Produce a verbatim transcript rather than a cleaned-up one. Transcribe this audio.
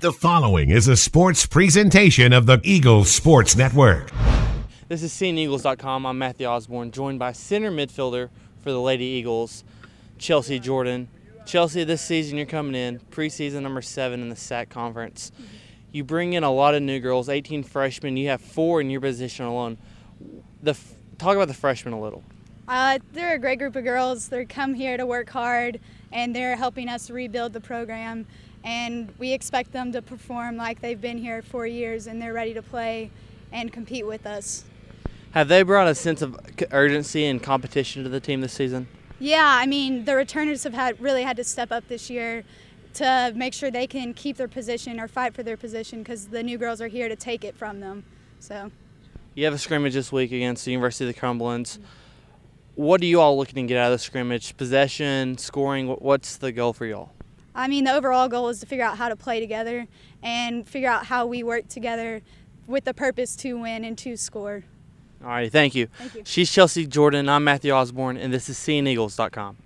The following is a sports presentation of the Eagles Sports Network. This is C N Eagles dot com. I'm Matthew Osborne, joined by center midfielder for the Lady Eagles, Chelsea Jordan. Chelsea, this season you're coming in preseason number seven in the S A C Conference. You bring in a lot of new girls, eighteen freshmen. You have four in your position alone. The talk about the freshmen a little. Uh, they're a great group of girls. They come here to work hard, and they're helping us rebuild the program. And we expect them to perform like they've been here four years, and they're ready to play and compete with us. Have they brought a sense of urgency and competition to the team this season? Yeah, I mean, the returners have had really had to step up this year to make sure they can keep their position or fight for their position, because the new girls are here to take it from them. So, you have a scrimmage this week against the University of the Cumberlands. What are you all looking to get out of the scrimmage? Possession, scoring, what's the goal for you all? I mean, the overall goal is to figure out how to play together and figure out how we work together with the purpose to win and to score. All right, thank you. Thank you. She's Chelsea Jordan, I'm Matthew Osborne, and this is C N Eagles dot com.